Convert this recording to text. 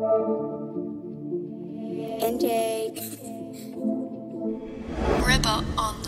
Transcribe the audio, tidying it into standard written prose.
Intake. Ribba on